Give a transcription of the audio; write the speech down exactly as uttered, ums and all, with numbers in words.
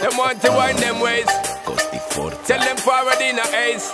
Them want to wind them ways. Tell them forward in a ace.